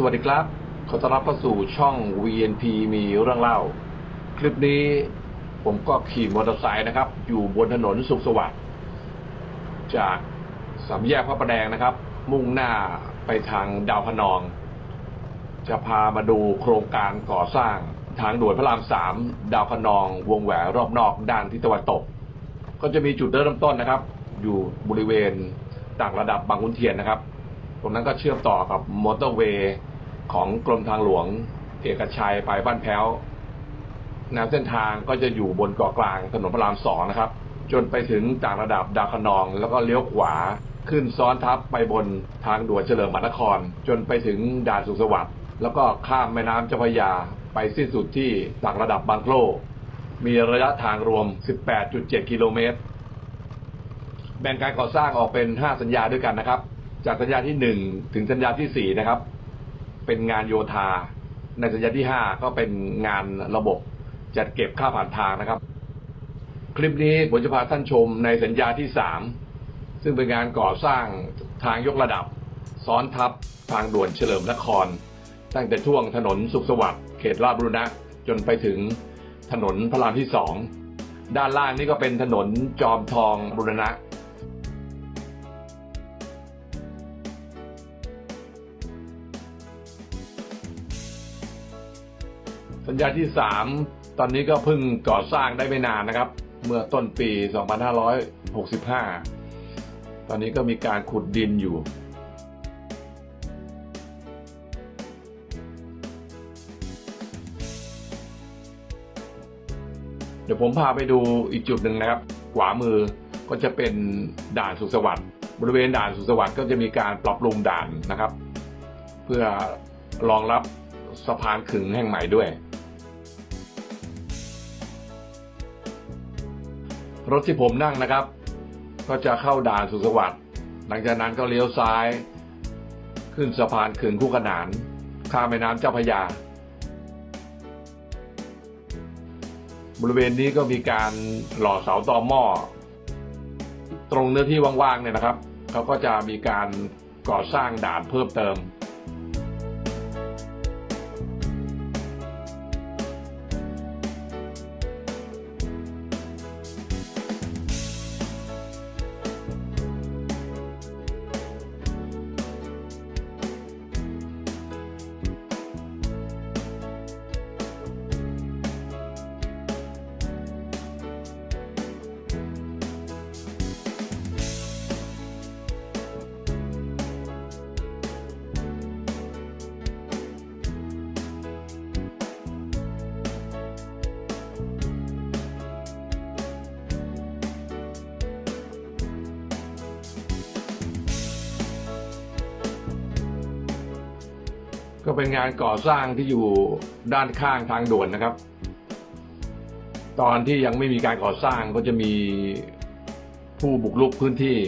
สวัสดีครับขอต้อนรับเข้าสู่ช่อง VNP มีเรื่องเล่าคลิปนี้ผมก็ขี่มอเตอร์ไซค์นะครับอยู่บนถนนสุขสวัสดิ์จากสามแยกพระประแดงนะครับมุ่งหน้าไปทางดาวพนองจะพามาดูโครงการก่อสร้างทางด่วนพระราม3ดาวพนองวงแหวนรอบนอกด้านทิศตะวันตกก็จะมีจุดเริ่มต้นนะครับอยู่บริเวณต่างระดับบางขุนเทียนนะครับตรงนั้นก็เชื่อมต่อกับมอเตอร์เวย์ของกรมทางหลวงเอกชัยไปบ้านแพ้วแนวเส้นทางก็จะอยู่บนเกาะกลางถนนพระราม2นะครับจนไปถึงต่างระดับดาวพนองแล้วก็เลี้ยวขวาขึ้นซ้อนทับไปบนทางด่วนเฉลิมพระนครจนไปถึงด่านสุขสวัสดิ์แล้วก็ข้ามแม่น้ำเจ้าพระยาไปสิ้นสุดที่ต่างระดับบางโคล่มีระยะทางรวม 18.7 กิโลเมตรแบ่งการก่อสร้างออกเป็น5สัญญาด้วยกันนะครับจากสัญญาที่1ถึงสัญญาที่4นะครับเป็นงานโยธาในสัญญาที่5ก็เป็นงานระบบจัดเก็บค่าผ่านทางนะครับคลิปนี้ผมจะพาท่านชมในสัญญาที่3ซึ่งเป็นงานก่อสร้างทางยกระดับซ้อนทับทางด่วนเฉลิมนครตั้งแต่ช่วงถนนสุขสวัสดิ์เขตราชบุรณะจนไปถึงถนนพระรามที่2ด้านล่างนี้ก็เป็นถนนจอมทองบุรณะสัญญาที่3ตอนนี้ก็เพิ่งก่อสร้างได้ไม่นานนะครับเมื่อต้นปี2565ตอนนี้ก็มีการขุดดินอยู่เดี๋ยวผมพาไปดูอีกจุดหนึ่งนะครับขวามือก็จะเป็นด่านสุขสวัสดิ์บริเวณด่านสุขสวัสดิ์ก็จะมีการปรับปรุงด่านนะครับเพื่อรองรับสะพานขึงแห่งใหม่ด้วยรถที่ผมนั่งนะครับก็จะเข้าด่านสุขสวัสดิ์หลังจากนั้นก็เลี้ยวซ้ายขึ้นสะพานขึงคู่ขนานข้ามแม่น้ำเจ้าพระยาบริเวณนี้ก็มีการหล่อเสาตอหม้อตรงเนื้อที่ว่างๆเนี่ยนะครับเขาก็จะมีการก่อสร้างด่านเพิ่มเติมก็เป็นงานก่อสร้างที่อยู่ด้านข้างทางด่วนนะครับตอนที่ยังไม่มีการก่อสร้างก็จะมีผู้บุกรุกพื้นที่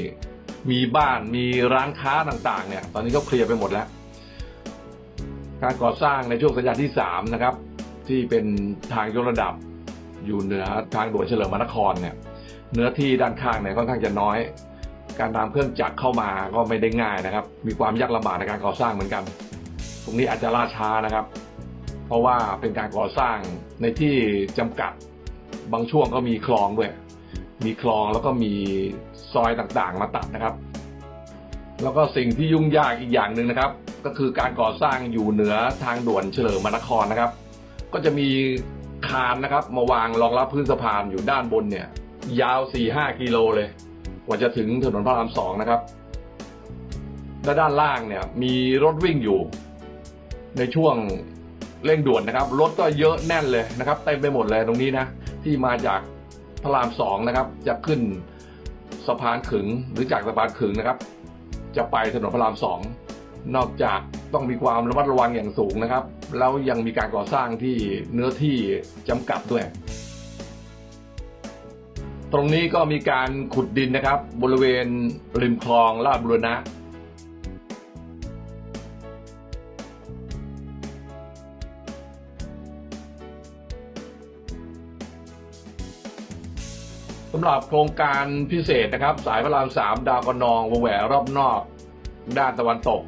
มีบ้านมีร้านค้าต่างๆเนี่ยตอนนี้ก็เคลียร์ไปหมดแล้วการก่อสร้างในช่วงสัญญาที่3นะครับที่เป็นทางยกระดับอยู่เหนือทางด่วนเฉลิมพระนครเนี่ยเนื้อที่ด้านข้างเนี่ยค่อนข้างจะน้อยการนำเครื่องจักรเข้ามาก็ไม่ได้ง่ายนะครับมีความยากลำบากในการก่อสร้างเหมือนกันตรงนี้อาจจะล่าช้านะครับเพราะว่าเป็นการก่อสร้างในที่จำกัดบางช่วงก็มีคลองด้วยมีคลองแล้วก็มีซอยต่างๆมาตัดนะครับแล้วก็สิ่งที่ยุ่งยากอีกอย่างหนึ่งนะครับก็คือการก่อสร้างอยู่เหนือทางด่วนเฉลิมพระนครนะครับก็จะมีคานนะครับมาวางรองรับพื้นสะพานอยู่ด้านบนเนี่ยยาว 4-5 กิโลเลยกว่าจะถึงถนนพระราม 2นะครับและด้านล่างเนี่ยมีรถวิ่งอยู่ในช่วงเร่งด่วนนะครับรถก็เยอะแน่นเลยนะครับเต็มไปหมดเลยตรงนี้นะที่มาจากพระราม2นะครับจะขึ้นสะพานขึงหรือจากสะพานขึงนะครับจะไปถนนพระราม2นอกจากต้องมีความระมัดระวังอย่างสูงนะครับแล้วยังมีการก่อสร้างที่เนื้อที่จำกัดด้วยตรงนี้ก็มีการขุดดินนะครับบริเวณริมคลองราชบุรณะสำหรับโครงการพิเศษนะครับสายพระราม3ดาวพนองวงแหวนรอบนอกด้านตะวันตก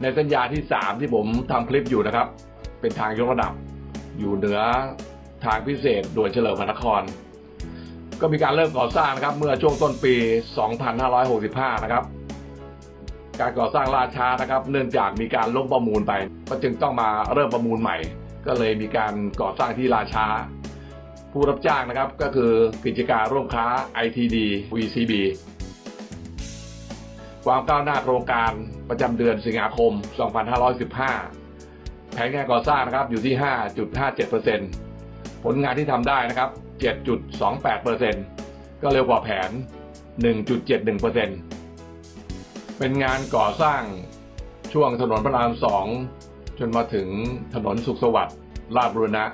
ในสัญญาที่3ที่ผมทำคลิปอยู่นะครับเป็นทางยกระดับอยู่เหนือทางพิเศษด่วนเฉลิมพระนครก็มีการเริ่มก่อสร้างนะครับเมื่อช่วงต้นปี2565นะครับการก่อสร้างล่าช้านะครับเนื่องจากมีการล้มประมูลไปก็จึงต้องมาเริ่มประมูลใหม่ก็เลยมีการก่อสร้างที่ล่าช้าผู้รับจ้างนะครับก็คือกิจการร่วมค้า ITD VCB ความก้าวหน้าโครงการประจำเดือนสิงหาคม2515แผนงานก่อสร้างนะครับอยู่ที่ 5.57% ผลงานที่ทำได้นะครับ 7.28% ก็เร็วกว่าแผน 1.71% เป็นงานก่อสร้างช่วงถนนพระราม 2 จนมาถึงถนนสุขสวัสดิ์ราชบูรณะ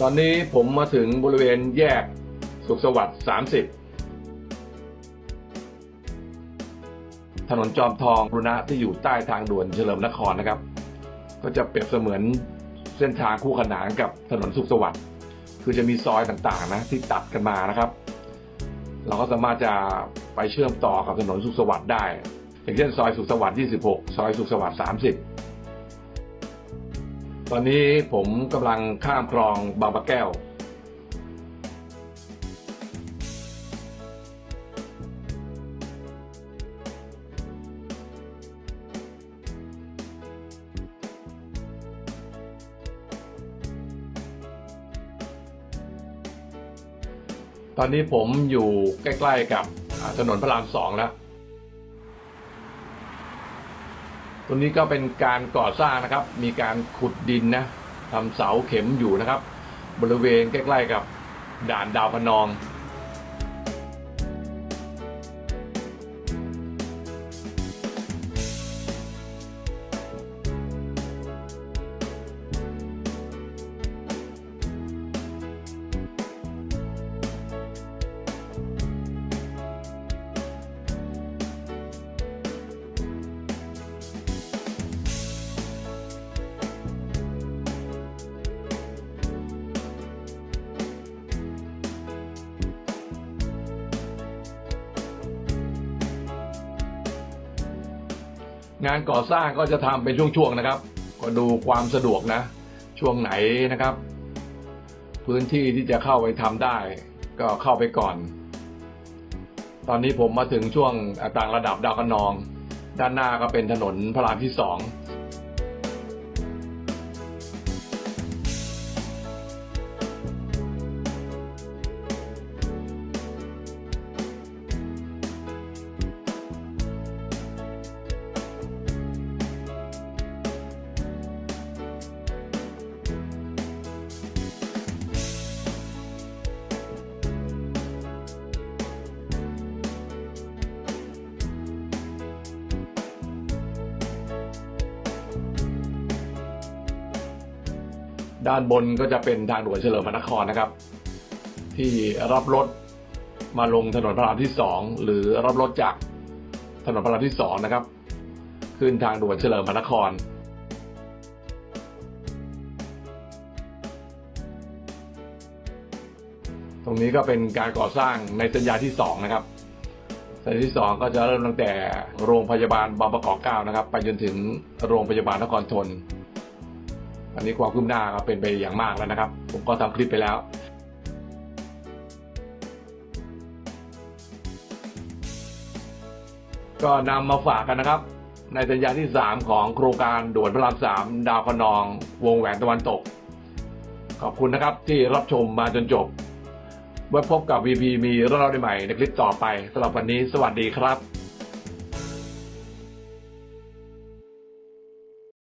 ตอนนี้ผมมาถึงบริเวณแยกสุขสวัสดิ์30ถนนจอมทองบูรณะที่อยู่ใต้ทางด่วนเฉลิมนครนะครับก็จะเปรียบเสมือนเส้นทางคู่ขนานกับถนนสุขสวัสดิ์คือจะมีซอยต่างๆนะที่ตัดกันมานะครับเราก็สามารถจะไปเชื่อมต่อกับถนนสุขสวัสดิ์ได้อย่างเช่นซอยสุขสวัสดิ์26ซอยสุขสวัสดิ์30ตอนนี้ผมกำลังข้ามคลองบางปะแก้วตอนนี้ผมอยู่ใกล้ๆกับถนนพระราม 2แล้วตรงนี้ก็เป็นการก่อสร้างนะครับมีการขุดดินนะทำเสาเข็มอยู่นะครับบริเวณใกล้ๆกับด่านดาวพนองงานก่อสร้างก็จะทำเป็นช่วงๆนะครับก็ดูความสะดวกนะช่วงไหนนะครับพื้นที่ที่จะเข้าไปทำได้ก็เข้าไปก่อนตอนนี้ผมมาถึงช่วงต่างระดับดาวคะนองด้านหน้าก็เป็นถนนพระรามที่ 2ด้านบนก็จะเป็นทางด่วนเฉลิมพระนครนะครับที่รับรถมาลงถนนพระรามที่ 2หรือรับรถจากถนนพระรามที่ 2นะครับขึ้นทางด่วนเฉลิมพระนครตรงนี้ก็เป็นการก่อสร้างในสัญญาที่ 2นะครับสัญญาที่ 2ก็จะเริ่มตั้งแต่โรงพยาบาลบางประกอบ9นะครับไปจนถึงโรงพยาบาลนครธนอันนี้ความคืบหน้าก็เป็นไปอย่างมากแล้วนะครับผมก็ทำคลิปไปแล้วก็นำมาฝากกันนะครับในสัญญาที่3ของโครงการด่วนพระราม 3ดาวคะนองวงแหวนตะวันตกขอบคุณนะครับที่รับชมมาจนจบไว้พบกับ VP มีเรื่องเล่าใหม่ในคลิปต่อไปสำหรับวันนี้สวัสดีครับ